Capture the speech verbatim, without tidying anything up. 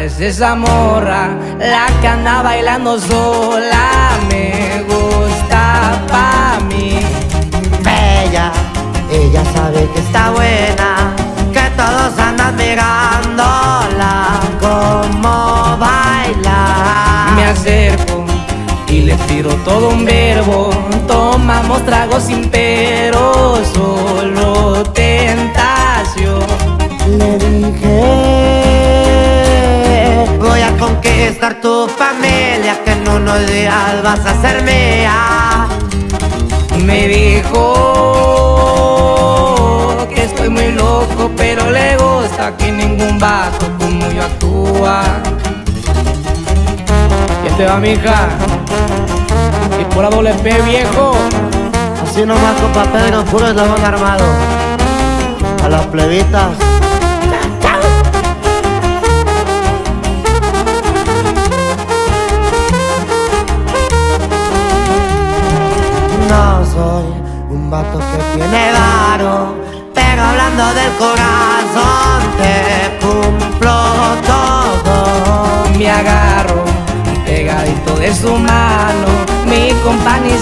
parece esa morra, la que anda bailando sola. Me gusta pa' mí. Bella, ella sabe que está buena, que todos andan mirándola como baila. Me acerco y le tiro todo un verbo. Tomamos tragos sin pero, solo tentación. Le dije, voy a conquistar tu familia, que en unos días vas a ser mía. Me dijo que estoy muy loco, pero le gusta que ningún vato como yo actúa. ¿Qué te va, mija? Y por la doble P, viejo. Así nomás con papel no puro eslabón armado. A las plebitas. No soy un vato que tiene varo, pero hablando del corazón te cumplo todo. Me agarro pegadito de su mano, mi compa ni